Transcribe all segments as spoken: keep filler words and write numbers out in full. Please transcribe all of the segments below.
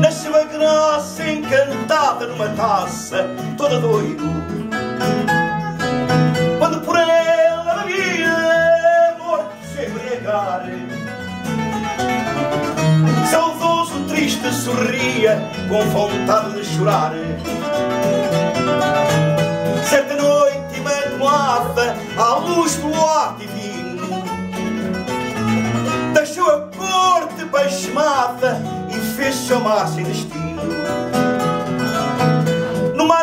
Na sua graça encantada numa taça, toda doido, quando por ela havia morto sem embriagar. Saudoso, triste, sorria, com vontade de chorar. Certa noite imaculada, à luz do luar divino, deixou a corte pasmada e fez chamar sem destino. Numa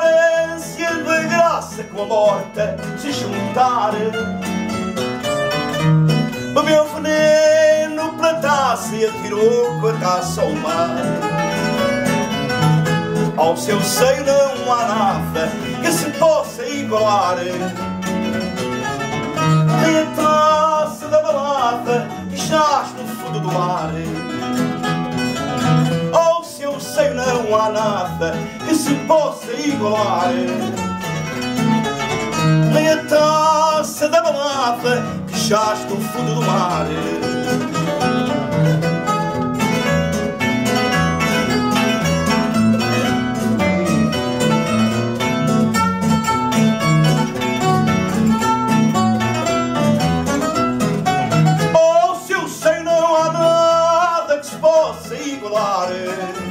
ânsia de graça com a morta se juntar, bebeu veneno pela taça e atirou com a taça ao mar. Ao seu seio não há nada que se possa igualar, tem a taça da balada que jaz no fundo do mar. Ao seu seio não há nada que se possa igualar, tem a taça da balada que jaz no fundo do mar. Possa igualar.